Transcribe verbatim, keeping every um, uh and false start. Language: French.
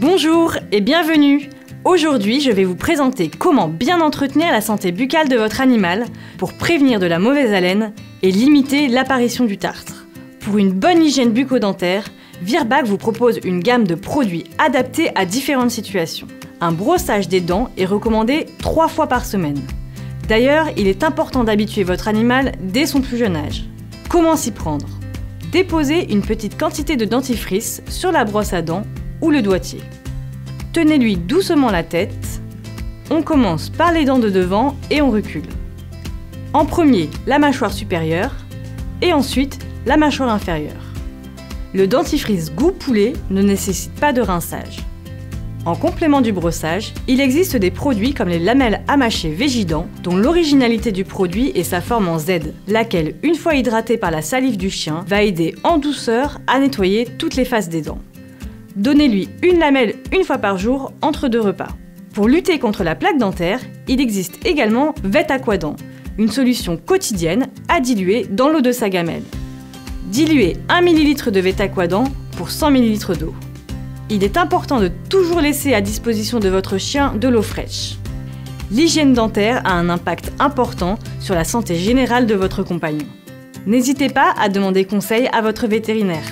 Bonjour et bienvenue! Aujourd'hui, je vais vous présenter comment bien entretenir la santé buccale de votre animal pour prévenir de la mauvaise haleine et limiter l'apparition du tartre. Pour une bonne hygiène bucco-dentaire, Virbac vous propose une gamme de produits adaptés à différentes situations. Un brossage des dents est recommandé trois fois par semaine. D'ailleurs, il est important d'habituer votre animal dès son plus jeune âge. Comment s'y prendre? Déposez une petite quantité de dentifrice sur la brosse à dents ou le doigtier. Tenez-lui doucement la tête. On commence par les dents de devant et on recule. En premier, la mâchoire supérieure et ensuite la mâchoire inférieure. Le dentifrice goût poulet ne nécessite pas de rinçage. En complément du brossage, il existe des produits comme les lamelles à mâcher Veggiedent, dont l'originalité du produit est sa forme en Z, laquelle, une fois hydratée par la salive du chien, va aider en douceur à nettoyer toutes les faces des dents. Donnez-lui une lamelle une fois par jour entre deux repas. Pour lutter contre la plaque dentaire, il existe également V E T Aquadent, une solution quotidienne à diluer dans l'eau de sa gamelle. Diluez un millilitre de V E T Aquadent pour cent millilitres d'eau. Il est important de toujours laisser à disposition de votre chien de l'eau fraîche. L'hygiène dentaire a un impact important sur la santé générale de votre compagnon. N'hésitez pas à demander conseil à votre vétérinaire.